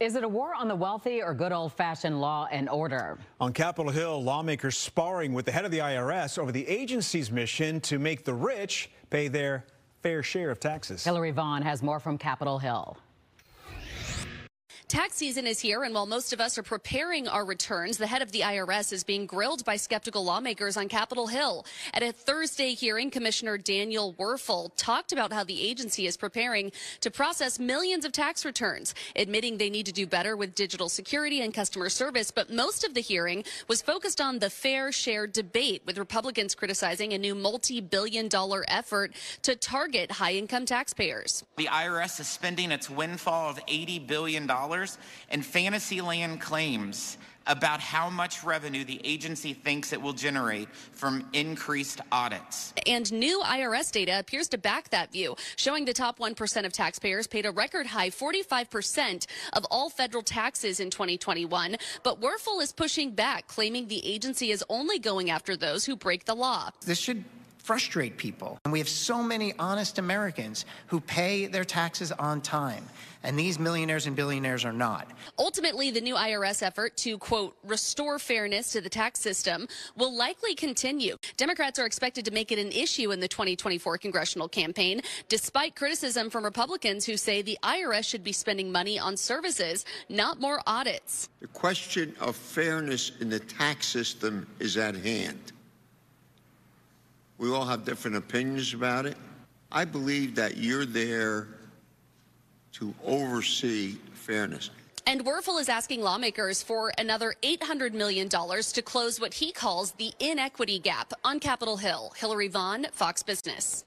Is it a war on the wealthy or good old-fashioned law and order? On Capitol Hill, lawmakers sparring with the head of the IRS over the agency's mission to make the rich pay their fair share of taxes. Hillary Vaughn has more from Capitol Hill. Tax season is here, and while most of us are preparing our returns, the head of the IRS is being grilled by skeptical lawmakers on Capitol Hill. At a Thursday hearing, Commissioner Daniel Werfel talked about how the agency is preparing to process millions of tax returns, admitting they need to do better with digital security and customer service. But most of the hearing was focused on the fair share debate, with Republicans criticizing a new multi-billion-dollar effort to target high-income taxpayers. The IRS is spending its windfall of $80 billion and fantasyland claims about how much revenue the agency thinks it will generate from increased audits. And new IRS data appears to back that view, showing the top 1% of taxpayers paid a record high 45% of all federal taxes in 2021. But Werfel is pushing back, claiming the agency is only going after those who break the law. This should frustrate people. And we have so many honest Americans who pay their taxes on time, and these millionaires and billionaires are not. Ultimately, the new IRS effort to, quote, restore fairness to the tax system will likely continue. Democrats are expected to make it an issue in the 2024 congressional campaign, despite criticism from Republicans who say the IRS should be spending money on services, not more audits. The question of fairness in the tax system is at hand. We all have different opinions about it. I believe that you're there to oversee fairness. And Werfel is asking lawmakers for another $800 million to close what he calls the inequity gap. On Capitol Hill, Hillary Vaughn, Fox Business.